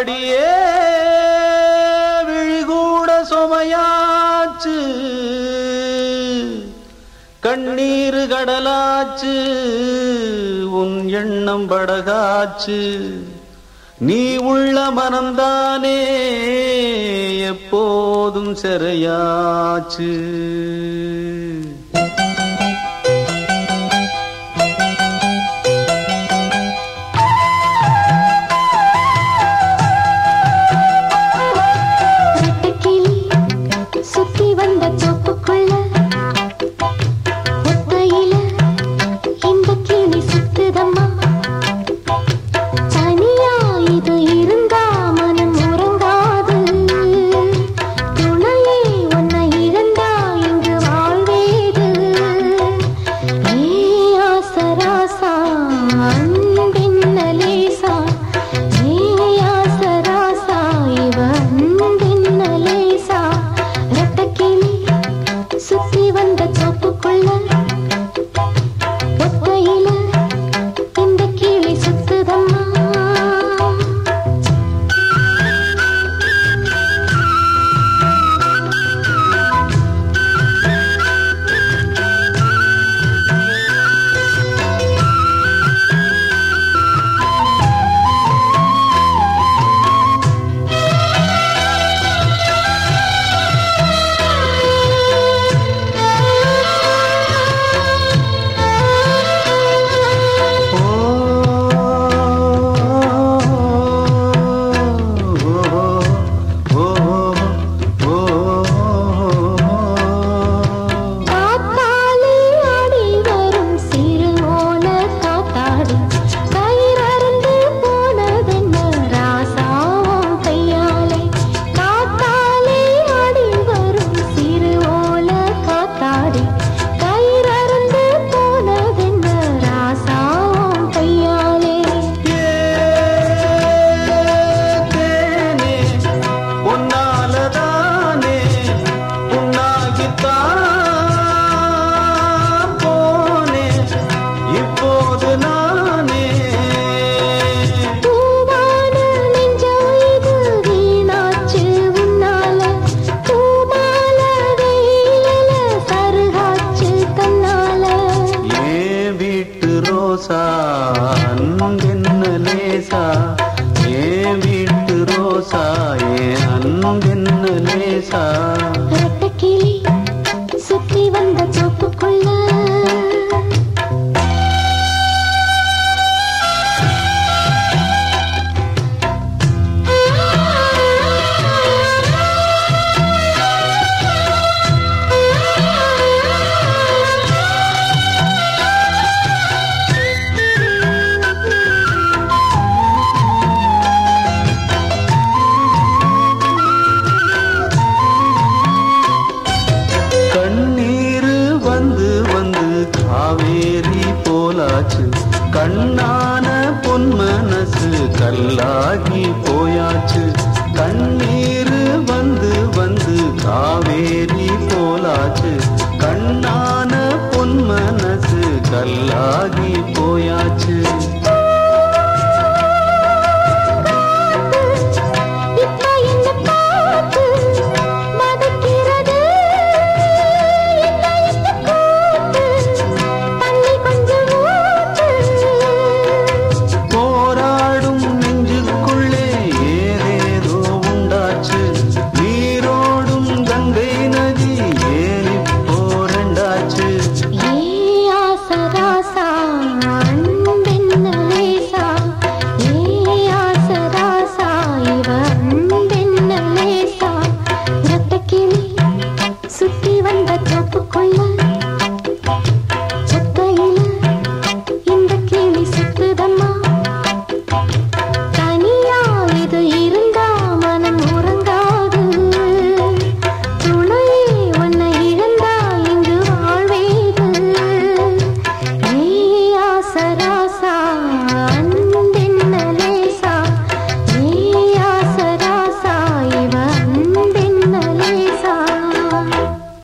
படியே விழிகூட சுமையாச்சு கண்ணீர் கடலாச்சு உன் எண்ணம் படகாச்சு நீ உள்ள மனம்தானே எப்போதும் சிறையாச்சு கண்ணான பொன் மனசு கல்லாகி போயாச்சு கண்ணீர் வந்து வந்து காவேரி போலாச்சு கண்ணான பொன் மனசு கல்லாகி போயாச்சு सुती वंदा चोप कोला।